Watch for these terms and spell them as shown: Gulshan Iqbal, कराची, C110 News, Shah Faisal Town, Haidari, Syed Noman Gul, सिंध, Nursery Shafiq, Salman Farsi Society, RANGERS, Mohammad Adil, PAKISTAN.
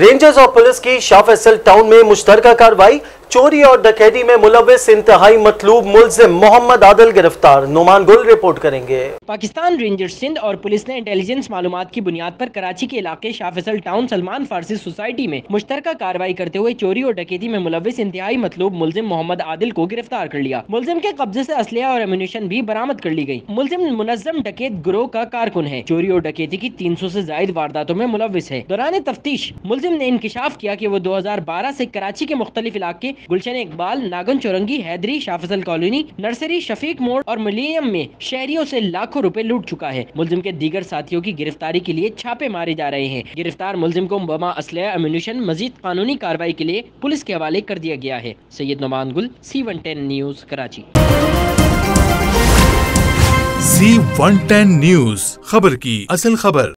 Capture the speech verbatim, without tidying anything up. Rangers और police की Shah Faisal town में मुश्तरका कार्रवाई। चोरी और डकैती में मुलव्वस इंतहाई मतलूब मुल्ज़िम मोहम्मद आदिल गिरफ्तार। नोमान गुल रिपोर्ट करेंगे। पाकिस्तान रेंजर्स सिंध और पुलिस ने इंटेलिजेंस मालूमात की बुनियाद पर कराची के इलाके शाह फैसल टाउन सलमान फारसी सोसाइटी में मुश्तरका कार्रवाई करते हुए चोरी और डकैती में मुलव्वस इंतहाई मतलूब मुल्ज़िम मोहम्मद आदिल को गिरफ्तार कर लिया। मुल्ज़िम के कब्जे से असलिहा और एम्यूनिशन भी बरामद कर ली गयी। मुल्ज़िम मुनज़्ज़म डकैत गिरोह का कारकुन है। चोरी और डकैती की तीन सौ से ज्यादा वारदातों में मुलव्वस है। दौरान तफ्तीश मुल्ज़िम ने इंकशाफ किया कि वो दो हजार बारह से कराची के मुख्तलिफ इलाके गुलशन इकबाल, नागन चौरंगी, हैदरी, शाफजल कॉलोनी, नर्सरी शफीक मोड़ और मिलियम में शहरियों से लाखों रुपए लूट चुका है। मुल्ज़िम के दीगर साथियों की गिरफ्तारी के लिए छापे मारे जा रहे हैं। गिरफ्तार मुल्ज़िम को बमा, असलहा, अम्यूनिशन मजीद कानूनी कार्रवाई के लिए पुलिस के हवाले कर दिया गया है। Syed Noman Gul, C one ten News कराची। C one ten News, खबर की असल खबर।